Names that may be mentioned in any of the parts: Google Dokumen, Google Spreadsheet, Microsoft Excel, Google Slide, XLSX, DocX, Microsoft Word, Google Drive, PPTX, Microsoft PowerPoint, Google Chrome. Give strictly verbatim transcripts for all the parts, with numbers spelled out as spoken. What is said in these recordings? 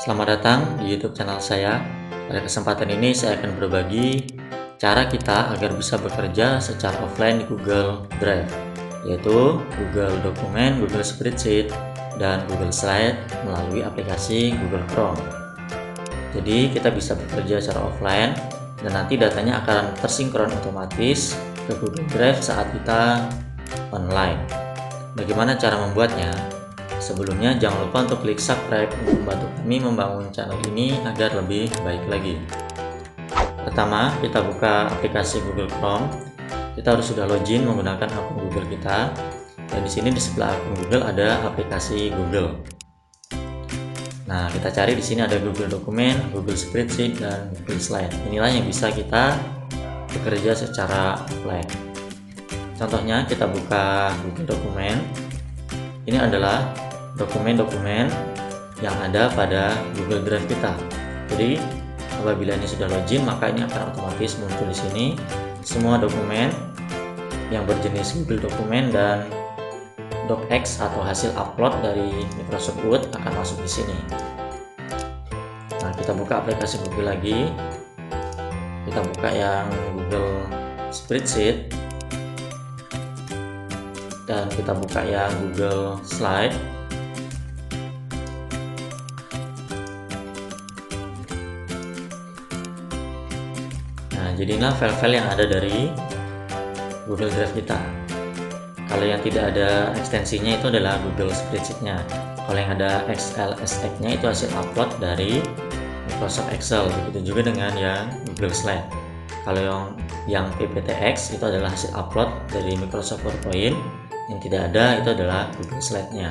Selamat datang di YouTube channel saya. Pada kesempatan ini saya akan berbagi cara kita agar bisa bekerja secara offline di Google Drive, yaitu Google Dokumen, Google Spreadsheet, dan Google Slide melalui aplikasi Google Chrome. Jadi kita bisa bekerja secara offline dan nanti datanya akan tersinkron otomatis ke Google Drive saat kita online. Bagaimana cara membuatnya? Sebelumnya jangan lupa untuk klik subscribe untuk membantu kami membangun channel ini agar lebih baik lagi. Pertama, kita buka aplikasi Google Chrome. Kita harus sudah login menggunakan akun Google kita. Dan di sini di sebelah akun Google ada aplikasi Google. Nah, kita cari di sini ada Google Dokumen, Google Spreadsheet, dan Google Slide. Inilah yang bisa kita bekerja secara offline. Contohnya kita buka Google Dokumen. Ini adalah dokumen-dokumen yang ada pada Google Drive kita. Jadi apabila ini sudah login, maka ini akan otomatis muncul di sini semua dokumen yang berjenis Google Dokumen dan DocX atau hasil upload dari Microsoft Word akan masuk di sini. Nah, kita buka aplikasi Google lagi. Kita buka yang Google Spreadsheet. Dan kita buka ya Google Slide. Nah, jadilah file-file yang ada dari Google Drive kita. Kalau yang tidak ada ekstensinya itu adalah Google Spreadsheet-nya. Kalau yang ada X L S X-nya itu hasil upload dari Microsoft Excel. Begitu juga dengan yang Google Slide. Kalau yang, yang P P T X itu adalah hasil upload dari Microsoft PowerPoint. Yang tidak ada itu adalah Google Slide-nya.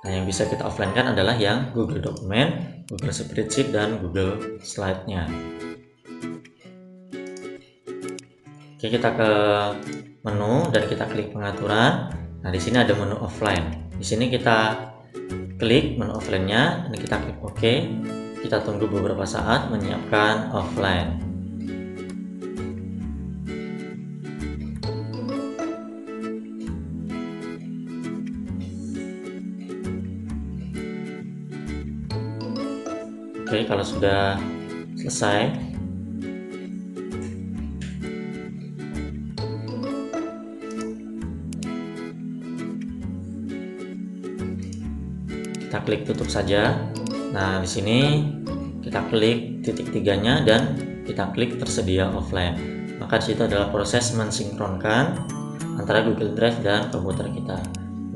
Nah, yang bisa kita offline-kan adalah yang Google Dokumen, Google Spreadsheet, dan Google Slide-nya. Oke, kita ke menu dan kita klik pengaturan. Nah, di sini ada menu offline. Di sini kita klik menu offline-nya dan kita klik OK. Kita tunggu beberapa saat menyiapkan offline. Oke, kalau sudah selesai, kita klik tutup saja. Nah, di sini kita klik titik tiganya dan kita klik tersedia offline. Maka di situ adalah proses mensinkronkan antara Google Drive dan komputer kita.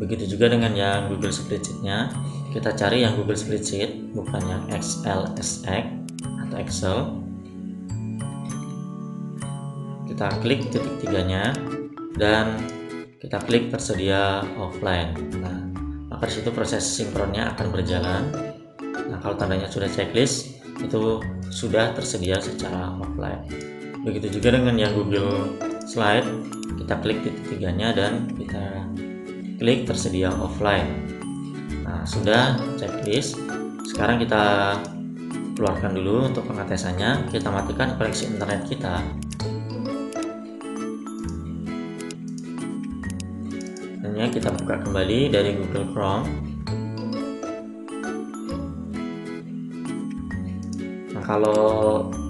Begitu juga dengan yang Google Spreadsheet-nya. Kita cari yang Google Spreadsheet, bukan yang X L S X atau Excel. Kita klik titik tiganya dan kita klik tersedia offline. Nah, maka disitu proses sinkronnya akan berjalan. Nah, kalau tandanya sudah checklist, itu sudah tersedia secara offline. Begitu juga dengan yang Google Slide. Kita klik titik tiganya dan kita klik tersedia offline. Nah, sudah checklist. Sekarang kita keluarkan dulu untuk pengetesannya. Kita matikan koneksi internet kita. Hanya kita buka kembali dari Google Chrome. Nah, kalau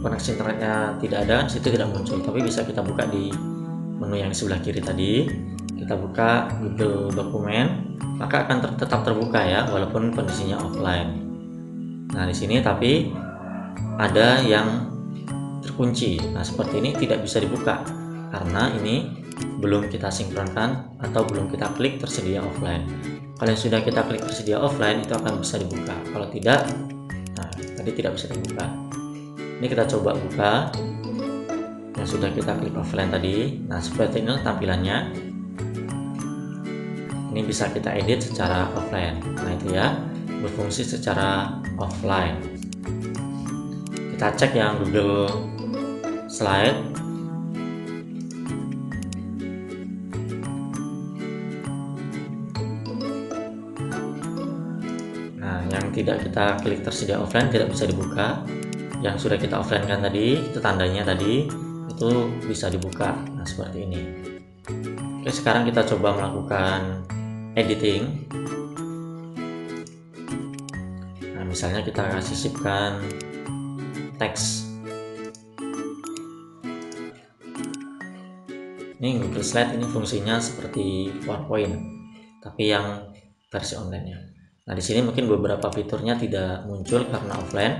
koneksi internetnya tidak ada, situ tidak muncul. Tapi bisa kita buka di menu yang sebelah kiri tadi. Kita buka Google Dokumen. Maka akan ter tetap terbuka ya walaupun kondisinya offline. Nah, di sini tapi ada yang terkunci. Nah, seperti ini tidak bisa dibuka karena ini belum kita sinkronkan atau belum kita klik tersedia offline. Kalau sudah kita klik tersedia offline itu akan bisa dibuka. Kalau tidak, nah tadi tidak bisa dibuka. Ini kita coba buka. Nah, sudah kita klik offline tadi. Nah, seperti ini tampilannya. Ini bisa kita edit secara offline. Nah, itu ya, berfungsi secara offline. Kita cek yang Google Slide. Nah, yang tidak kita klik tersedia offline tidak bisa dibuka. Yang sudah kita offline-kan tadi, itu tandanya tadi, itu bisa dibuka. Nah, seperti ini. Oke, sekarang kita coba melakukan editing. Nah, misalnya kita sisipkan teks. Ini Google Slide ini fungsinya seperti PowerPoint, tapi yang versi online-nya. Nah, di sini mungkin beberapa fiturnya tidak muncul karena offline,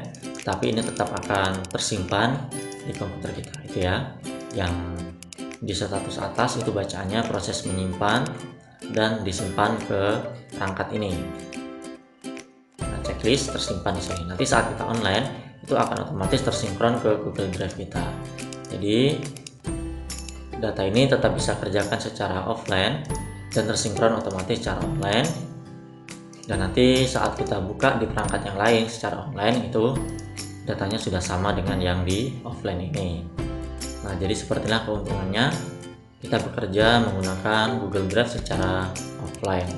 tapi ini tetap akan tersimpan di komputer kita, itu ya. Yang di status atas itu bacaannya proses menyimpan dan disimpan ke perangkat ini. Nah, checklist tersimpan di sini. Nanti saat kita online itu akan otomatis tersinkron ke Google Drive kita. Jadi data ini tetap bisa kerjakan secara offline dan tersinkron otomatis secara online, dan nanti saat kita buka di perangkat yang lain secara online itu datanya sudah sama dengan yang di offline ini. Nah, jadi sepertilah keuntungannya kita bekerja menggunakan Google Drive secara offline.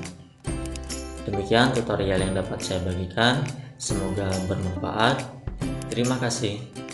Demikian tutorial yang dapat saya bagikan, semoga bermanfaat. Terima kasih.